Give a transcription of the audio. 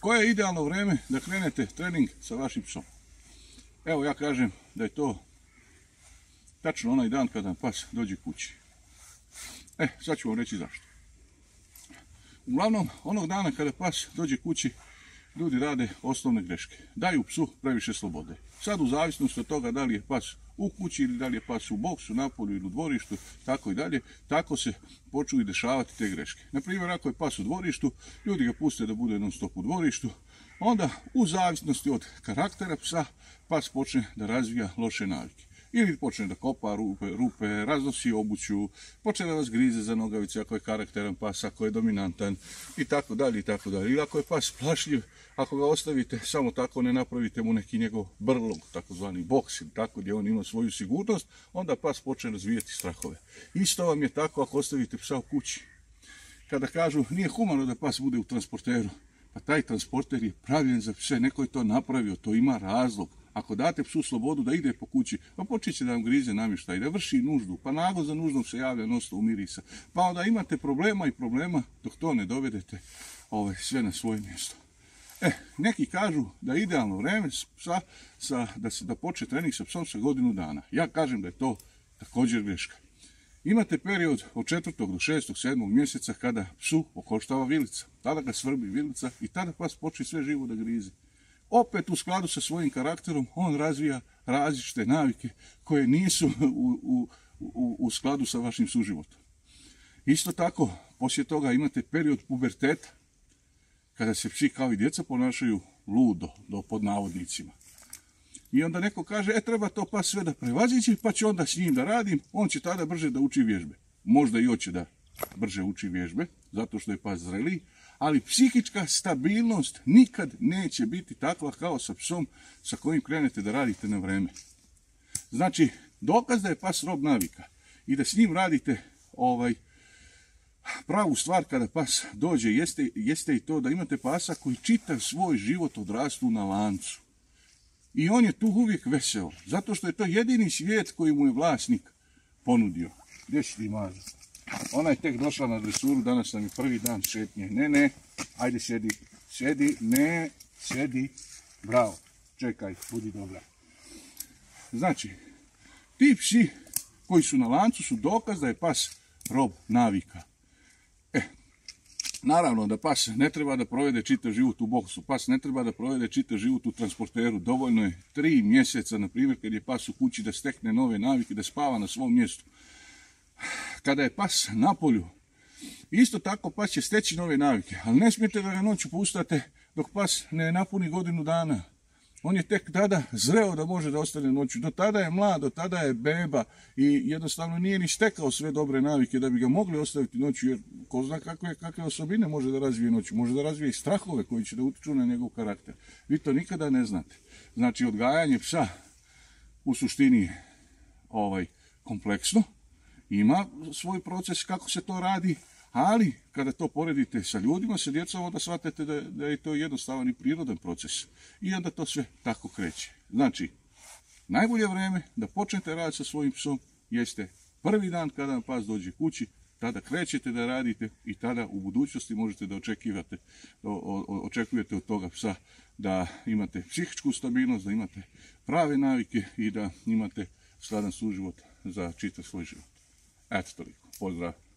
Koje je idealno vrijeme da krenete trening sa vašim psom? Evo ja kažem da je to tačno onaj dan kada pas dođe kući. Sad ću vam reći zašto. Uglavnom, onog dana kada pas dođe kući, ljudi rade osnovne greške. Daju psu previše slobode. Sad u zavisnosti od toga da li je pas u kući ili da li je pas u boksu, napolju ili u dvorištu, tako i dalje, tako se počnu i dešavati te greške. Naprimjer, ako je pas u dvorištu, ljudi ga puste da bude non stop u dvorištu, onda u zavisnosti od karaktera psa, pas počne da razvija loše navike. Ili počne da kopa rupe, raznosi obuću, počne da vas grize za nogavice ako je karakteran pas, ako je dominantan i tako dalje i tako dalje. Ili ako je pas plašljiv, ako ga ostavite samo tako, ne napravite mu neki njegov brlog, takozvani boks ili tako gdje on ima svoju sigurnost, onda pas počne razvijati strahove. Isto vam je tako ako ostavite psa u kući. Kada kažu nije humano da pas bude u transporteru, pa taj transporter je pravljen za pse, neko je to napravio, to ima razlog. Ako date psu slobodu da ide po kući, pa počet će da vam grize namještaj, da vrši nuždu, pa naglo za nuždom se javlja nosto mirisa. Pa onda imate problema i problema dok to ne dovedete sve na svoje mjesto. Neki kažu da je idealno vrijeme da počne trening sa psom sa godinu dana. Ja kažem da je to također greška. Imate period od 4. do 6. 7. mjeseca kada psu okoštava vilica. Tada ga svrbi vilica i tada pas počne sve živo da grize. Opet u skladu sa svojim karakterom on razvija različite navike koje nisu u skladu sa vašim suživotom. Isto tako, poslije toga imate period puberteta kada se psi kao i djeca ponašaju ludo, pod navodnicima. I onda neko kaže, treba to pas sve da prevazići pa ću onda s njim da radim, on će tada brže da uči vježbe. Možda i hoće da brže uči vježbe, zato što je pas zreliji, ali psihička stabilnost nikad neće biti takva kao sa psom sa kojim krenete da radite na vreme. Znači, dokaz da je pas rob navika i da s njim radite pravu stvar kada pas dođe, jeste i to da imate pasa koji čitav svoj život odrastu na lancu. I on je tu uvijek veseo, zato što je to jedini svijet koji mu je vlasnik ponudio. Gdje si ti mažu? Ona je tek došla na dresuru, danas nam je prvi dan šetnje. Ne, ajde sjedi, sjedi, bravo, čekaj, budi dobra. Znači, ti psi koji su na lancu su dokaz da je pas rob navika. Naravno da pas ne treba da provede čitav život u boksu, pas ne treba da provede čitav život u transporteru, dovoljno je 3 mjeseca, na primjer, kad je pas u kući da stekne nove navike, da spava na svom mjestu. Kada je pas na polju, isto tako pas će steći nove navike, ali ne smijete da ga noću pustate dok pas ne napuni godinu dana. On je tek tada zreo da može da ostane noću, do tada je mlad, do tada je beba i jednostavno nije ni stekao sve dobre navike da bi ga mogli ostaviti noću, jer ko zna kakve osobine može da razvije noću, može da razvije i strahove koji će da utiču na njegov karakter. Vi to nikada ne znate. Znači, odgajanje psa u suštini je kompleksno. Ima svoj proces kako se to radi, ali kada to poredite sa ljudima, sa djecom, onda shvatite da je to jednostavan i prirodan proces. I onda to sve tako kreće. Znači, najbolje vrijeme da počnete raditi sa svojim psom jeste prvi dan kada vam pas dođe kući, tada krećete da radite i tada u budućnosti možete da očekujete od toga psa da imate psihičku stabilnost, da imate prave navike i da imate skladan suživot za čitav svoj život. Eto toliko. Pozdrav.